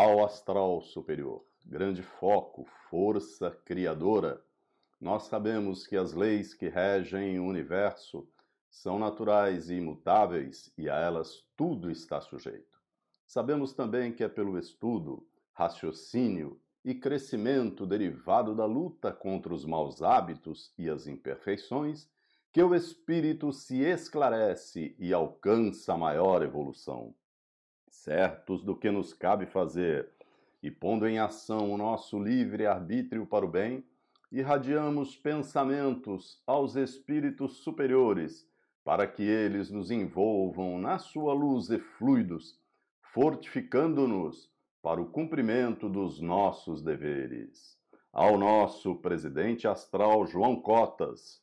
ao astral superior. Grande foco, força criadora. Nós sabemos que as leis que regem o universo são naturais e imutáveis e a elas tudo está sujeito. Sabemos também que é pelo estudo, raciocínio e crescimento derivado da luta contra os maus hábitos e as imperfeições que o espírito se esclarece e alcança a maior evolução. Certos do que nos cabe fazer e pondo em ação o nosso livre-arbítrio para o bem, irradiamos pensamentos aos espíritos superiores para que eles nos envolvam na sua luz e fluidos, fortificando-nos para o cumprimento dos nossos deveres. Ao nosso presidente astral João Cotas,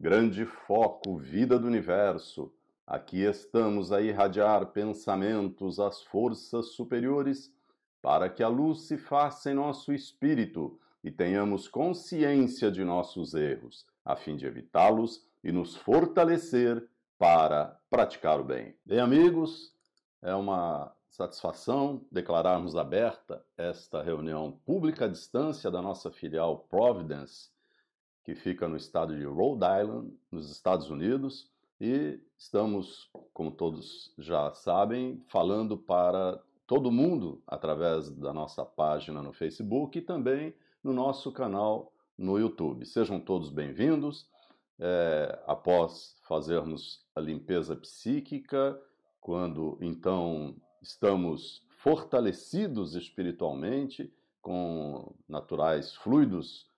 grande foco, vida do universo, aqui estamos a irradiar pensamentos às forças superiores para que a luz se faça em nosso espírito e tenhamos consciência de nossos erros, a fim de evitá-los e nos fortalecer para praticar o bem. Bem, amigos, é uma satisfação declararmos aberta esta reunião pública à distância da nossa filial Providence, que fica no estado de Rhode Island, nos Estados Unidos, e estamos, como todos já sabem, falando para todo mundo através da nossa página no Facebook e também no nosso canal no YouTube. Sejam todos bem-vindos. Após fazermos a limpeza psíquica, quando então estamos fortalecidos espiritualmente com naturais fluidos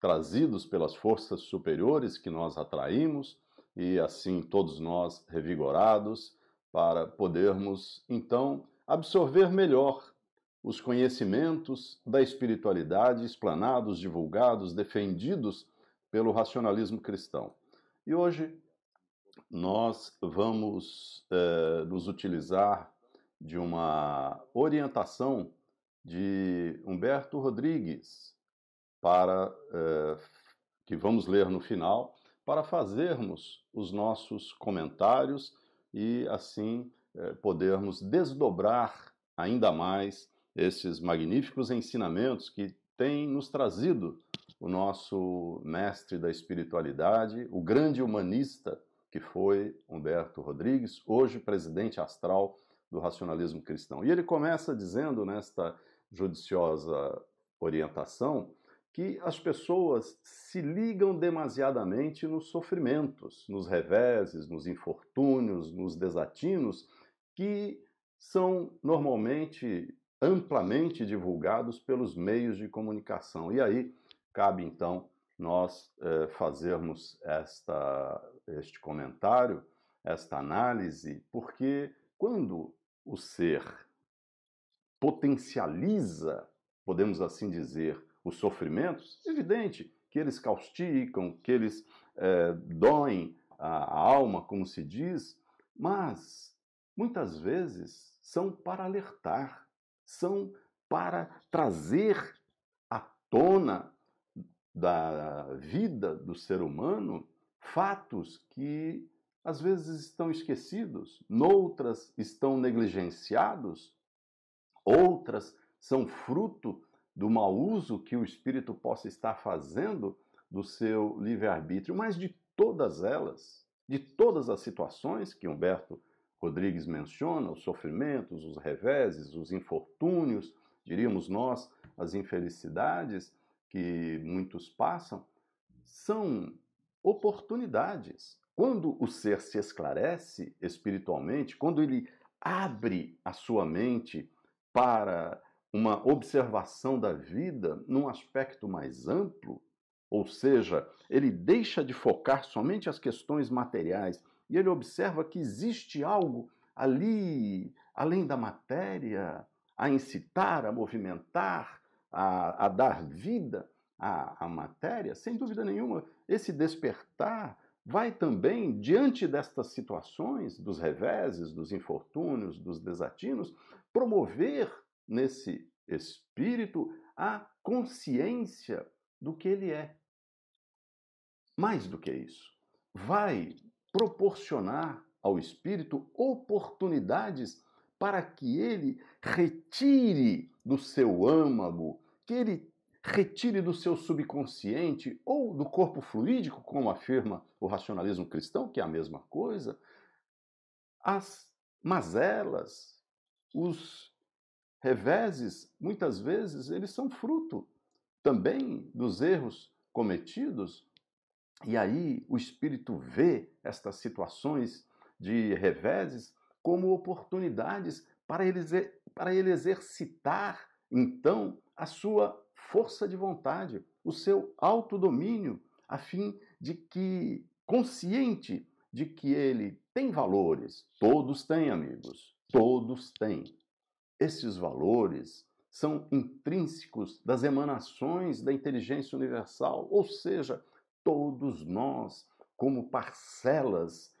trazidos pelas forças superiores que nós atraímos e assim todos nós revigorados para podermos então absorver melhor os conhecimentos da espiritualidade explanados, divulgados, defendidos pelo racionalismo cristão. E hoje nós vamos nos utilizar de uma orientação de Humberto Rodrigues, que vamos ler no final, para fazermos os nossos comentários e, assim, podermos desdobrar ainda mais esses magníficos ensinamentos que tem nos trazido o nosso mestre da espiritualidade, o grande humanista que foi Humberto Rodrigues, hoje presidente astral do racionalismo cristão. E ele começa dizendo, nesta judiciosa orientação, que as pessoas se ligam demasiadamente nos sofrimentos, nos reveses, nos infortúnios, nos desatinos, que são normalmente amplamente divulgados pelos meios de comunicação. E aí cabe, então, nós fazermos este comentário, esta análise, porque quando o ser potencializa, podemos assim dizer, os sofrimentos, é evidente que eles causticam, que eles doem a alma, como se diz, mas muitas vezes são para alertar, são para trazer à tona da vida do ser humano fatos que às vezes estão esquecidos, noutras estão negligenciados, outras são fruto do mau uso que o espírito possa estar fazendo do seu livre-arbítrio, mas de todas elas, de todas as situações que Humberto Rodrigues menciona, os sofrimentos, os reveses, os infortúnios, diríamos nós, as infelicidades que muitos passam, são oportunidades. Quando o ser se esclarece espiritualmente, quando ele abre a sua mente para uma observação da vida num aspecto mais amplo, ou seja, ele deixa de focar somente as questões materiais e ele observa que existe algo ali, além da matéria, a incitar, a movimentar, a dar vida à matéria, sem dúvida nenhuma, esse despertar vai também, diante destas situações, dos reveses, dos infortúnios, dos desatinos, promover nesse espírito a consciência do que ele é. Mais do que isso, vai proporcionar ao espírito oportunidades para que ele retire do seu âmago, que ele retire do seu subconsciente ou do corpo fluídico, como afirma o racionalismo cristão, que é a mesma coisa, as mazelas, os reveses, muitas vezes, eles são fruto também dos erros cometidos. E aí o espírito vê estas situações de reveses como oportunidades para ele exercitar, então, a sua força de vontade, o seu autodomínio, a fim de que, consciente de que ele tem valores, todos têm, amigos, todos têm. Esses valores são intrínsecos das emanações da inteligência universal, ou seja, todos nós, como parcelas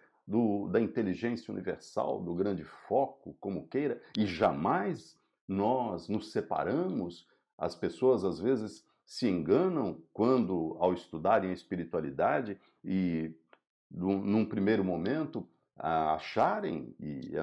da inteligência universal, do grande foco, como queira, e jamais nós nos separamos. As pessoas, às vezes, se enganam quando, ao estudarem a espiritualidade e, num primeiro momento, acharem, e é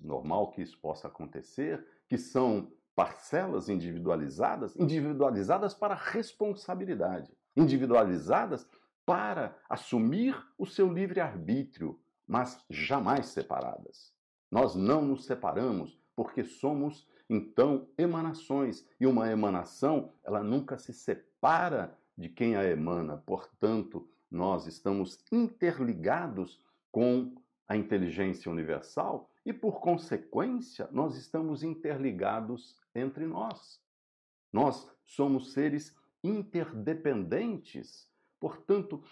normal que isso possa acontecer, que são parcelas individualizadas, individualizadas para responsabilidade, individualizadas para assumir o seu livre-arbítrio, mas jamais separadas. Nós não nos separamos porque somos, então, emanações. E uma emanação, ela nunca se separa de quem a emana. Portanto, nós estamos interligados com a inteligência universal e, por consequência, nós estamos interligados entre nós. Nós somos seres interdependentes. Portanto,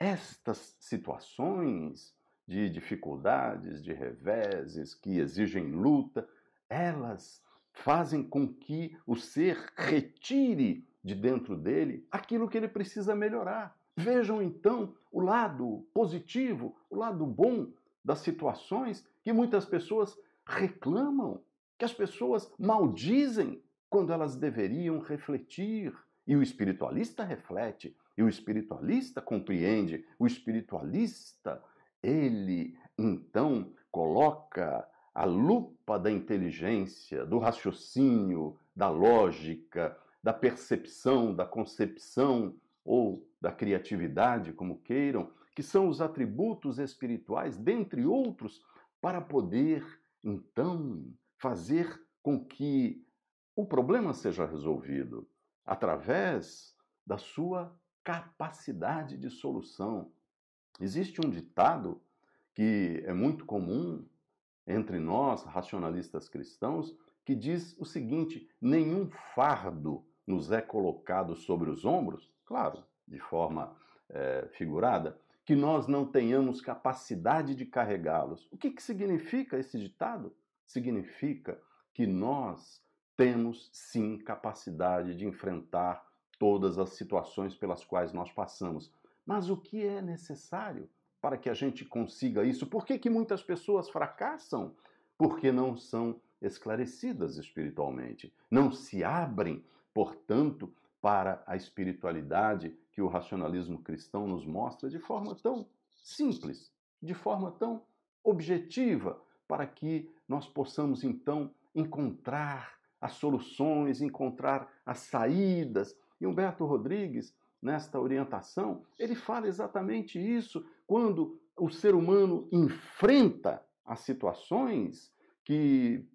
estas situações de dificuldades, de reveses, que exigem luta, elas fazem com que o ser retire de dentro dele aquilo que ele precisa melhorar. Vejam, então, o lado positivo, o lado bom das situações que muitas pessoas reclamam, que as pessoas maldizem quando elas deveriam refletir. E o espiritualista reflete, e o espiritualista compreende, o espiritualista, ele, então, coloca a lupa da inteligência, do raciocínio, da lógica, da percepção, da concepção ou da criatividade, como queiram, que são os atributos espirituais, dentre outros, para poder, então, fazer com que o problema seja resolvido através da sua capacidade de solução. Existe um ditado que é muito comum entre nós, racionalistas cristãos, que diz o seguinte: nenhum fardo nos é colocado sobre os ombros, claro, de forma figurada, que nós não tenhamos capacidade de carregá-los. O que significa esse ditado? Significa que nós temos, sim, capacidade de enfrentar todas as situações pelas quais nós passamos. Mas o que é necessário para que a gente consiga isso? Por que muitas pessoas fracassam? Porque não são esclarecidas espiritualmente. Não se abrem, portanto, para a espiritualidade que o racionalismo cristão nos mostra de forma tão simples, de forma tão objetiva, para que nós possamos, então, encontrar as soluções, encontrar as saídas. E Humberto Rodrigues, nesta orientação, ele fala exatamente isso. Quando o ser humano enfrenta as situações que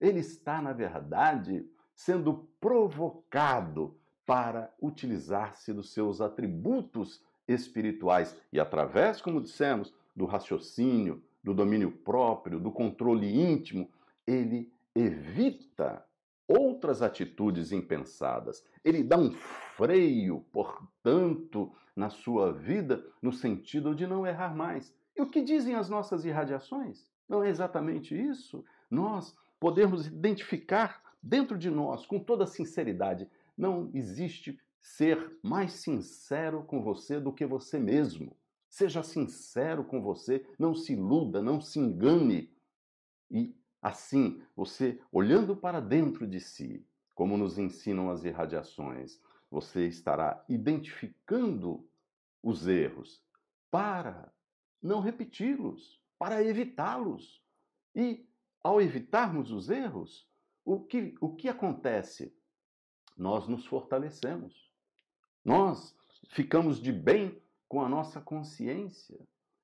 ele está, na verdade, sendo provocado para utilizar-se dos seus atributos espirituais. E através, como dissemos, do raciocínio, do domínio próprio, do controle íntimo, ele evita outras atitudes impensadas. Ele dá um freio, portanto, na sua vida, no sentido de não errar mais. E o que dizem as nossas irradiações? Não é exatamente isso? Nós podemos identificar dentro de nós, com toda sinceridade, não existe ser mais sincero com você do que você mesmo. Seja sincero com você, não se iluda, não se engane. E assim, você olhando para dentro de si, como nos ensinam as irradiações, você estará identificando os erros para não repeti-los, para evitá-los. E ao evitarmos os erros, o que acontece? Nós nos fortalecemos. Nós ficamos de bem com a nossa consciência.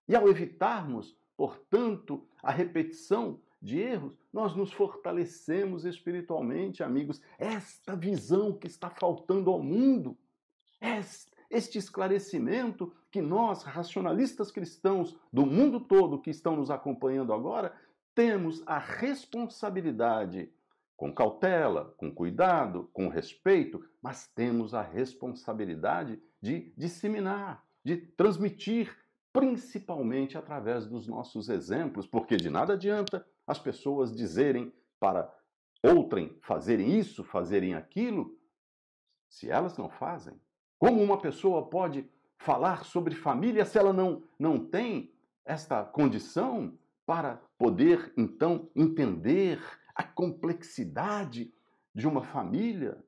E ao evitarmos, portanto, a repetição de erros, nós nos fortalecemos espiritualmente, amigos. Esta visão que está faltando ao mundo, este esclarecimento que nós, racionalistas cristãos do mundo todo que estão nos acompanhando agora, temos a responsabilidade, com cautela, com cuidado, com respeito, mas temos a responsabilidade de disseminar, de transmitir, principalmente através dos nossos exemplos, porque de nada adianta as pessoas dizerem para outrem fazerem isso, fazerem aquilo, se elas não fazem. Como uma pessoa pode falar sobre família se ela não tem esta condição para poder, então, entender a complexidade de uma família,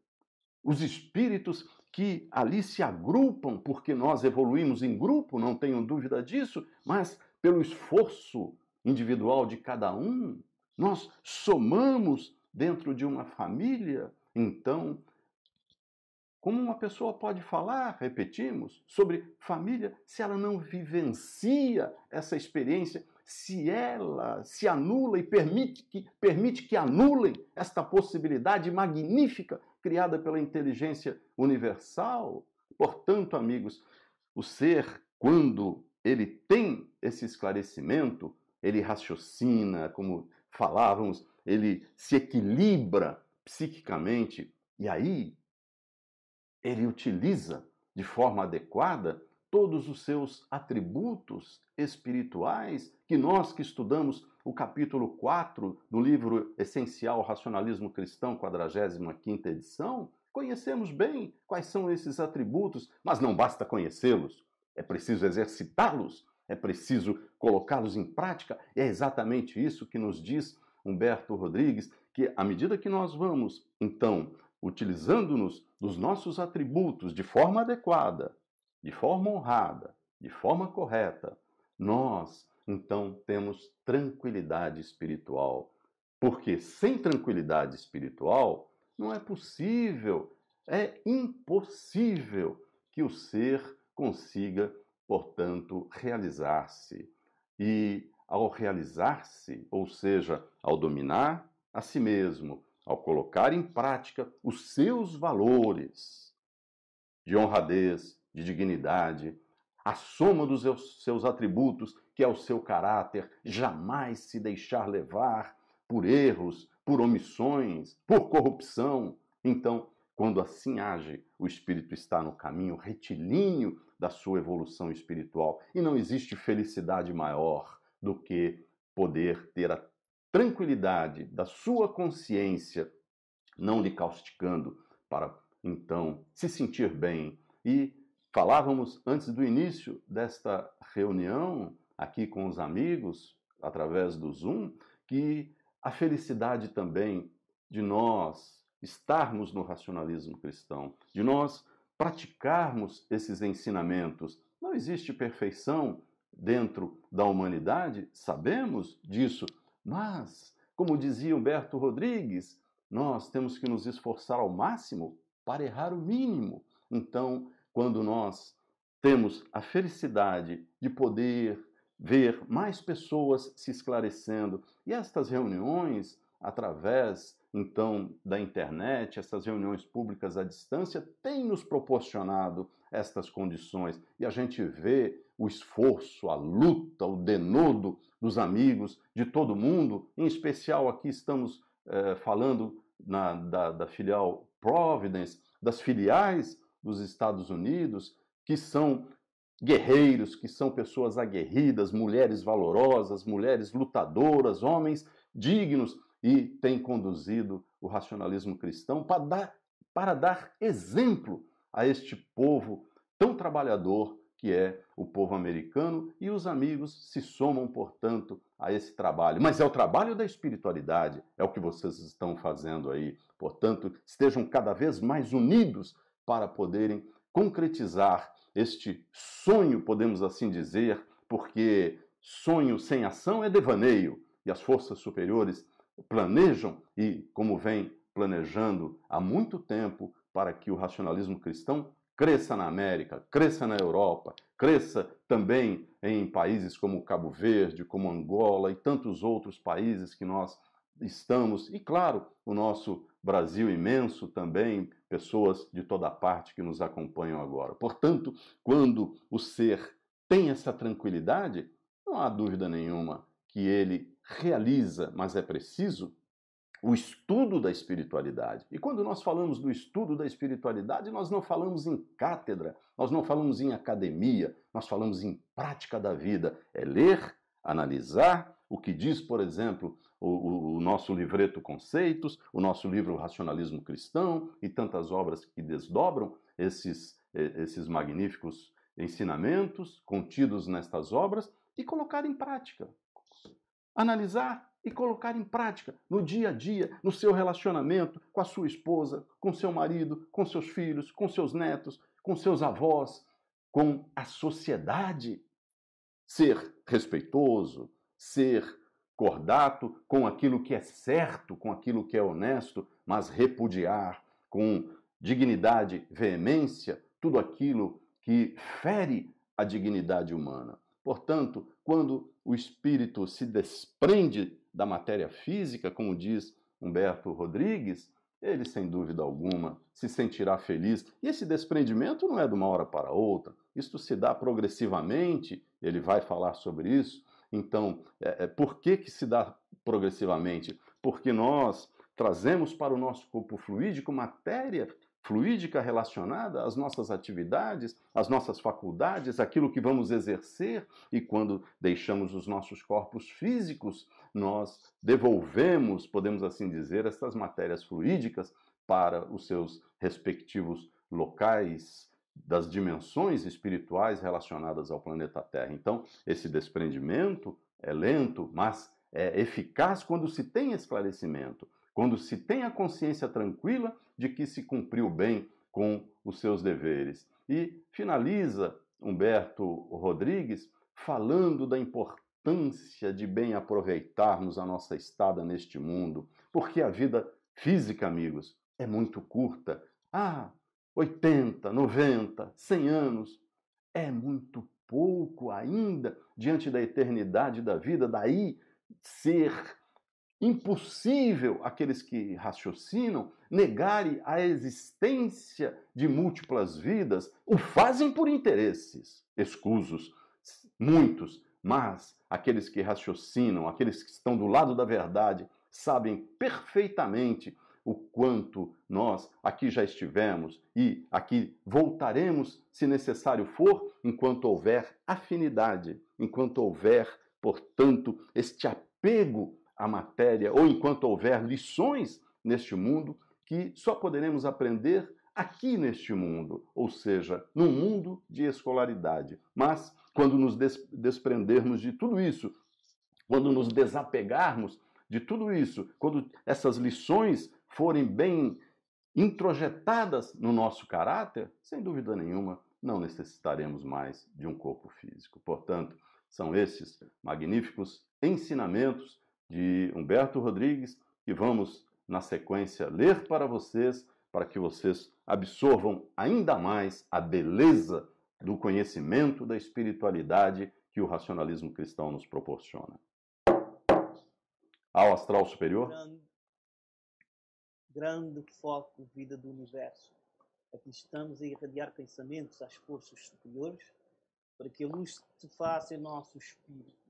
os espíritos que ali se agrupam, porque nós evoluímos em grupo, não tenho dúvida disso, mas pelo esforço individual de cada um, nós somamos dentro de uma família. Então, como uma pessoa pode falar, repetimos, sobre família, se ela não vivencia essa experiência, se ela se anula e permite que anulem esta possibilidade magnífica criada pela inteligência universal? Portanto, amigos, o ser, quando ele tem esse esclarecimento, ele raciocina, como falávamos, ele se equilibra psiquicamente e aí ele utiliza de forma adequada todos os seus atributos espirituais que nós que estudamos o capítulo 4 do livro essencial Racionalismo Cristão, 45ª edição, conhecemos bem quais são esses atributos, mas não basta conhecê-los, é preciso exercitá-los, é preciso colocá-los em prática. E é exatamente isso que nos diz Humberto Rodrigues, que à medida que nós vamos, então, utilizando-nos dos nossos atributos de forma adequada, de forma honrada, de forma correta, nós, então, temos tranquilidade espiritual. Porque sem tranquilidade espiritual, não é possível, é impossível que o ser consiga, portanto, realizar-se. E ao realizar-se, ou seja, ao dominar a si mesmo, ao colocar em prática os seus valores de honradez, de dignidade, a soma dos seus atributos, que é o seu caráter, jamais se deixar levar por erros, por omissões, por corrupção. Então, quando assim age, o espírito está no caminho retilíneo da sua evolução espiritual. E não existe felicidade maior do que poder ter a tranquilidade da sua consciência, não lhe causticando, para, então, se sentir bem. E falávamos antes do início desta reunião, aqui com os amigos, através do Zoom, que a felicidade também de nós estarmos no racionalismo cristão, de nós praticarmos esses ensinamentos. Não existe perfeição dentro da humanidade, sabemos disso, mas, como dizia Humberto Rodrigues, nós temos que nos esforçar ao máximo para errar o mínimo. Então, quando nós temos a felicidade de poder ver mais pessoas se esclarecendo, e estas reuniões, através, então, da internet, essas reuniões públicas à distância, têm nos proporcionado estas condições. E a gente vê o esforço, a luta, o denodo dos amigos, de todo mundo, em especial aqui estamos falando da filial Providence, das filiais dos Estados Unidos, que são guerreiros, que são pessoas aguerridas, mulheres valorosas, mulheres lutadoras, homens dignos, e têm conduzido o racionalismo cristão para dar exemplo a este povo tão trabalhador que é o povo americano, e os amigos se somam, portanto, a esse trabalho. Mas é o trabalho da espiritualidade, é o que vocês estão fazendo aí. Portanto, estejam cada vez mais unidos para poderem concretizar este sonho, podemos assim dizer, porque sonho sem ação é devaneio, e as forças superiores planejam e como vem planejando há muito tempo para que o racionalismo cristão cresça na América, cresça na Europa, cresça também em países como Cabo Verde, como Angola e tantos outros países que nós estamos, e claro, o nosso Brasil imenso também, pessoas de toda parte que nos acompanham agora. Portanto, quando o ser tem essa tranquilidade, não há dúvida nenhuma que ele realiza, mas é preciso, o estudo da espiritualidade. E quando nós falamos do estudo da espiritualidade, nós não falamos em cátedra, nós não falamos em academia, nós falamos em prática da vida. É ler, analisar o que diz, por exemplo, o nosso livreto Conceitos, o nosso livro Racionalismo Cristão e tantas obras que desdobram esses magníficos ensinamentos contidos nestas obras e colocar em prática. Analisar e colocar em prática no dia a dia, no seu relacionamento com a sua esposa, com seu marido, com seus filhos, com seus netos, com seus avós, com a sociedade. Ser respeitoso, ser cordato com aquilo que é certo, com aquilo que é honesto, mas repudiar com dignidade, veemência, tudo aquilo que fere a dignidade humana. Portanto, quando o espírito se desprende da matéria física, como diz Humberto Rodrigues, ele, sem dúvida alguma, se sentirá feliz. E esse desprendimento não é de uma hora para outra. Isto se dá progressivamente, ele vai falar sobre isso. Então, por que que se dá progressivamente? Porque nós trazemos para o nosso corpo fluídico matéria fluídica relacionada às nossas atividades, às nossas faculdades, aquilo que vamos exercer, e quando deixamos os nossos corpos físicos, nós devolvemos, podemos assim dizer, essas matérias fluídicas para os seus respectivos locais das dimensões espirituais relacionadas ao planeta Terra. Então, esse desprendimento é lento, mas é eficaz quando se tem esclarecimento, quando se tem a consciência tranquila de que se cumpriu bem com os seus deveres. E finaliza Humberto Rodrigues falando da importância de bem aproveitarmos a nossa estada neste mundo, porque a vida física, amigos, é muito curta. Ah, 80, 90, 100 anos, é muito pouco ainda diante da eternidade da vida, daí ser impossível aqueles que raciocinam negarem a existência de múltiplas vidas. O fazem por interesses escusos, muitos, mas aqueles que raciocinam, aqueles que estão do lado da verdade, sabem perfeitamente o quanto nós aqui já estivemos e aqui voltaremos, se necessário for, enquanto houver afinidade, enquanto houver, portanto, este apego a matéria, ou enquanto houver lições neste mundo que só poderemos aprender aqui neste mundo, ou seja, num mundo de escolaridade. Mas quando nos desprendermos de tudo isso, quando nos desapegarmos de tudo isso, quando essas lições forem bem introjetadas no nosso caráter, sem dúvida nenhuma, não necessitaremos mais de um corpo físico. Portanto, são esses magníficos ensinamentos de Humberto Rodrigues, que vamos, na sequência, ler para vocês, para que vocês absorvam ainda mais a beleza do conhecimento da espiritualidade que o racionalismo cristão nos proporciona. Ao astral superior. Grande foco, vida do universo. Aqui estamos a irradiar pensamentos às forças superiores, para que a luz se faça em nosso espírito,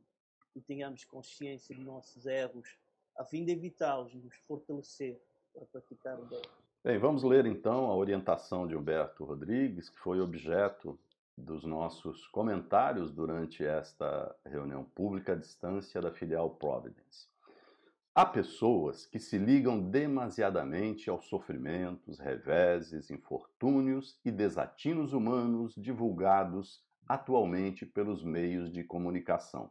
e tenhamos consciência de nossos erros, a fim de evitá-los e nos fortalecer para praticar o bem. Bem, vamos ler então a orientação de Humberto Rodrigues, que foi objeto dos nossos comentários durante esta reunião pública à distância da filial Providence. Há pessoas que se ligam demasiadamente aos sofrimentos, reveses, infortúnios e desatinos humanos divulgados atualmente pelos meios de comunicação,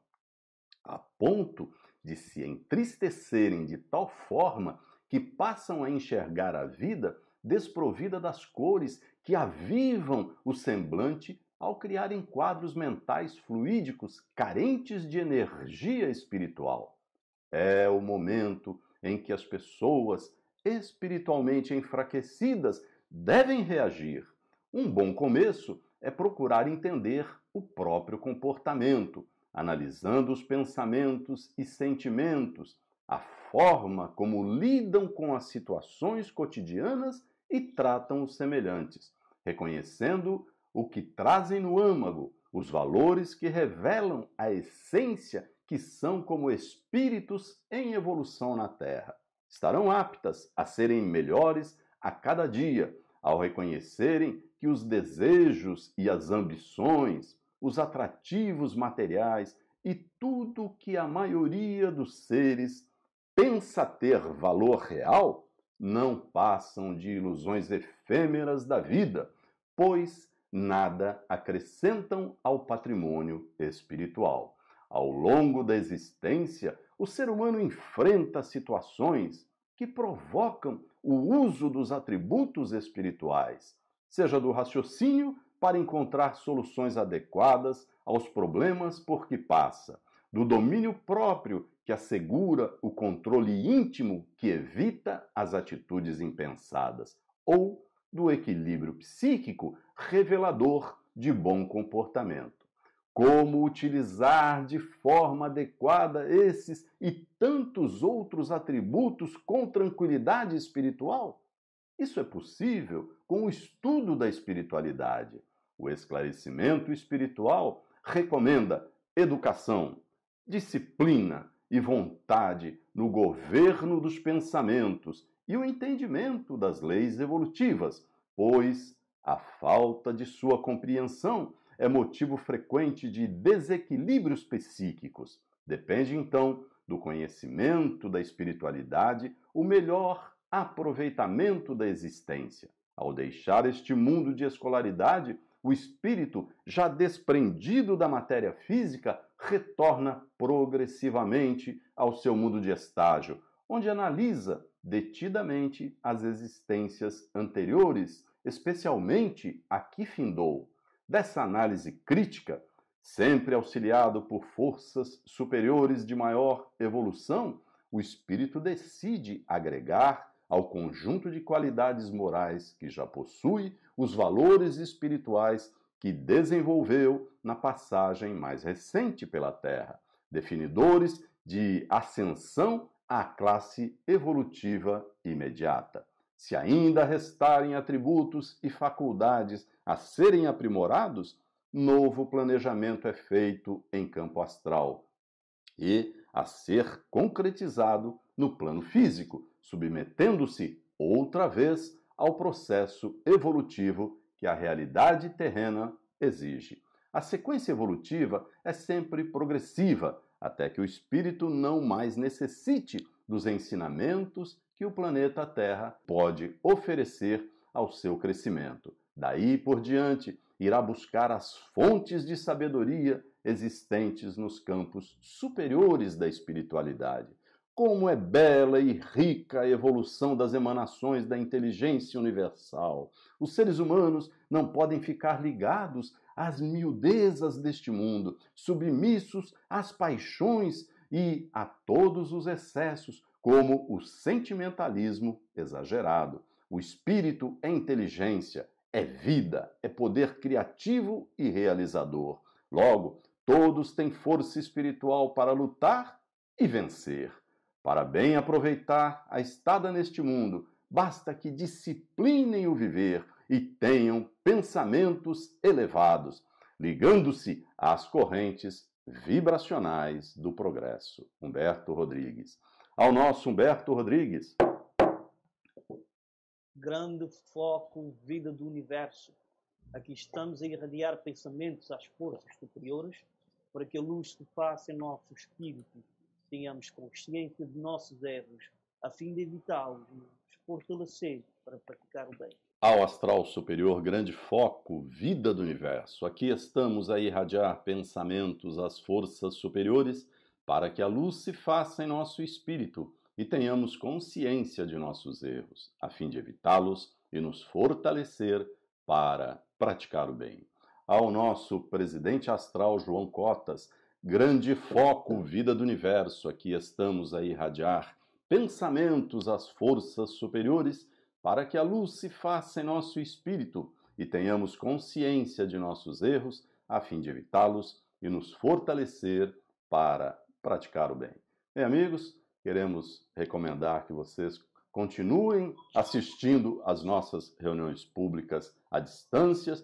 a ponto de se entristecerem de tal forma que passam a enxergar a vida desprovida das cores que avivam o semblante ao criarem quadros mentais fluídicos carentes de energia espiritual. É o momento em que as pessoas espiritualmente enfraquecidas devem reagir. Um bom começo é procurar entender o próprio comportamento, analisando os pensamentos e sentimentos, a forma como lidam com as situações cotidianas e tratam os semelhantes, reconhecendo o que trazem no âmago, os valores que revelam a essência que são como espíritos em evolução na Terra. Estarão aptas a serem melhores a cada dia, ao reconhecerem que os desejos e as ambições, os atrativos materiais e tudo que a maioria dos seres pensa ter valor real não passam de ilusões efêmeras da vida, pois nada acrescentam ao patrimônio espiritual. Ao longo da existência, o ser humano enfrenta situações que provocam o uso dos atributos espirituais, seja do raciocínio para encontrar soluções adequadas aos problemas por que passa, do domínio próprio que assegura o controle íntimo que evita as atitudes impensadas, ou do equilíbrio psíquico revelador de bom comportamento. Como utilizar de forma adequada esses e tantos outros atributos com tranquilidade espiritual? Isso é possível com o estudo da espiritualidade. O esclarecimento espiritual recomenda educação, disciplina e vontade no governo dos pensamentos e o entendimento das leis evolutivas, pois a falta de sua compreensão é motivo frequente de desequilíbrios psíquicos. Depende, então, do conhecimento da espiritualidade, o melhor aproveitamento da existência. Ao deixar este mundo de escolaridade, o espírito, já desprendido da matéria física, retorna progressivamente ao seu mundo de estágio, onde analisa detidamente as existências anteriores, especialmente a que findou. Dessa análise crítica, sempre auxiliado por forças superiores de maior evolução, o espírito decide agregar ao conjunto de qualidades morais que já possui os valores espirituais que desenvolveu na passagem mais recente pela Terra, definidores de ascensão à classe evolutiva imediata. Se ainda restarem atributos e faculdades a serem aprimorados, novo planejamento é feito em campo astral e a ser concretizado no plano físico, submetendo-se outra vez ao processo evolutivo que a realidade terrena exige. A sequência evolutiva é sempre progressiva, até que o espírito não mais necessite dos ensinamentos que o planeta Terra pode oferecer ao seu crescimento. Daí por diante, irá buscar as fontes de sabedoria existentes nos campos superiores da espiritualidade. Como é bela e rica a evolução das emanações da inteligência universal! Os seres humanos não podem ficar ligados às miudezas deste mundo, submissos às paixões e a todos os excessos, como o sentimentalismo exagerado. O espírito é inteligência, é vida, é poder criativo e realizador. Logo, todos têm força espiritual para lutar e vencer. Para bem aproveitar a estada neste mundo, basta que disciplinem o viver e tenham pensamentos elevados, ligando-se às correntes vibracionais do progresso. Humberto Rodrigues. Ao nosso Humberto Rodrigues. Grande foco, vida do universo. Aqui estamos a irradiar pensamentos às forças superiores para que a luz que passa em nosso espírito tenhamos consciência de nossos erros, a fim de evitá-los e nos fortalecer para praticar o bem. Ao astral superior, grande foco, vida do universo. Aqui estamos a irradiar pensamentos às forças superiores para que a luz se faça em nosso espírito e tenhamos consciência de nossos erros, a fim de evitá-los e nos fortalecer para praticar o bem. Ao nosso presidente astral, João Cotas, grande foco, vida do universo, aqui estamos a irradiar pensamentos às forças superiores, para que a luz se faça em nosso espírito e tenhamos consciência de nossos erros, a fim de evitá-los e nos fortalecer para praticar o bem. Bem, amigos, queremos recomendar que vocês continuem assistindo às nossas reuniões públicas à distância,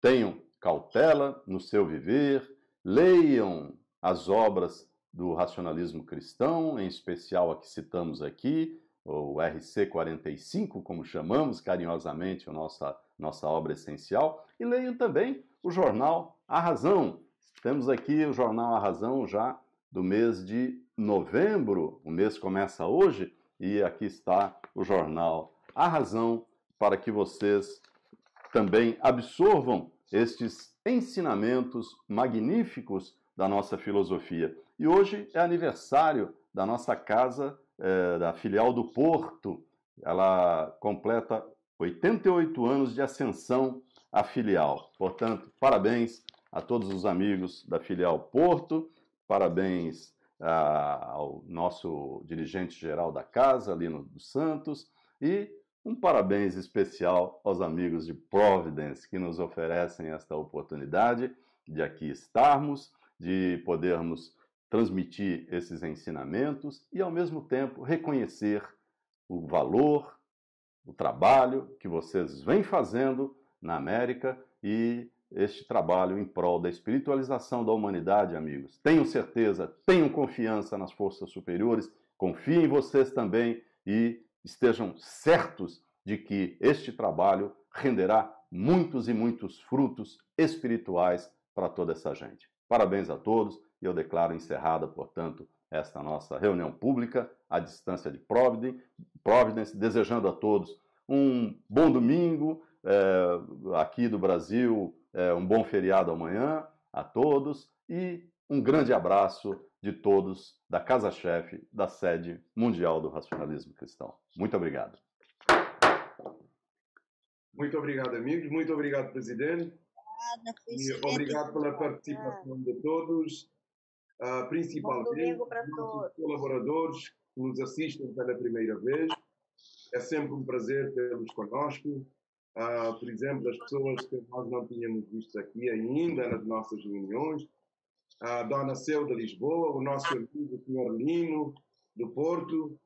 tenham cautela no seu viver, leiam as obras do racionalismo cristão, em especial a que citamos aqui, o RC 45, como chamamos carinhosamente a nossa obra essencial, e leiam também o jornal A Razão. Temos aqui o jornal A Razão já do mês de novembro, o mês começa hoje, e aqui está o jornal A Razão, para que vocês também absorvam estes ensinamentos magníficos da nossa filosofia. E hoje é aniversário da nossa casa, da filial do Porto. Ela completa 88 anos de ascensão à filial. Portanto, parabéns a todos os amigos da filial Porto, parabéns ao nosso dirigente geral da casa, Lino dos Santos, e um parabéns especial aos amigos de Providence, que nos oferecem esta oportunidade de aqui estarmos, de podermos transmitir esses ensinamentos e, ao mesmo tempo, reconhecer o valor, o trabalho que vocês vêm fazendo na América e este trabalho em prol da espiritualização da humanidade, amigos. Tenham certeza, tenham confiança nas forças superiores, confiem em vocês também e estejam certos de que este trabalho renderá muitos e muitos frutos espirituais para toda essa gente. Parabéns a todos e eu declaro encerrada, portanto, esta nossa reunião pública à distância de Providence, desejando a todos um bom domingo aqui do Brasil, um bom feriado amanhã a todos e um grande abraço de todos da Casa-Chefe, da sede mundial do Racionalismo Cristão. Muito obrigado. Muito obrigado, amigos. Muito obrigado, presidente. E obrigado pela participação de todos, principalmente os colaboradores que nos assistem pela primeira vez. É sempre um prazer tê-los conosco. Por exemplo, as pessoas que nós não tínhamos visto aqui ainda nas nossas reuniões, a dona Seu da Lisboa, o nosso amigo o senhor Lino, do Porto.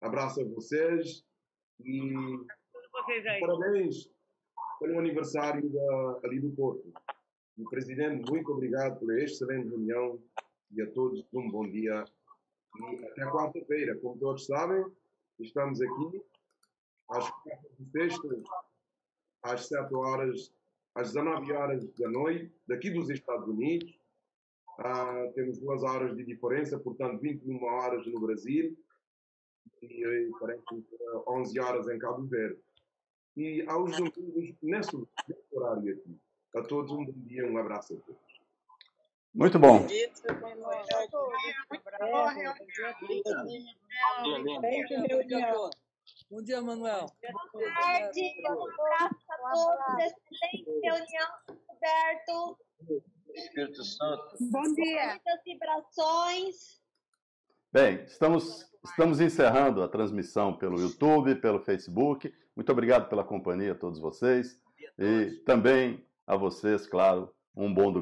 Abraço a vocês e parabéns pelo aniversário ali do Porto. O presidente, muito obrigado por esta excelente reunião e a todos um bom dia. E até quarta-feira, como todos sabem, estamos aqui às quartas e sextas, às 7 horas, às 19 horas da noite, daqui dos Estados Unidos. Temos 2 horas de diferença, portanto 21 horas no Brasil e 11 horas em Cabo Verde. E aos domingos, nesse horário aqui. A todos um bom dia, um abraço a todos. Muito bom. Bom dia, Manuel. Boa tarde, um abraço a todos. Excelente reunião, Roberto. Espírito Santo. Bom dia. Muitas vibrações. Bem, estamos encerrando a transmissão pelo YouTube, pelo Facebook. Muito obrigado pela companhia a todos vocês. E também a vocês, claro, um bom domingo.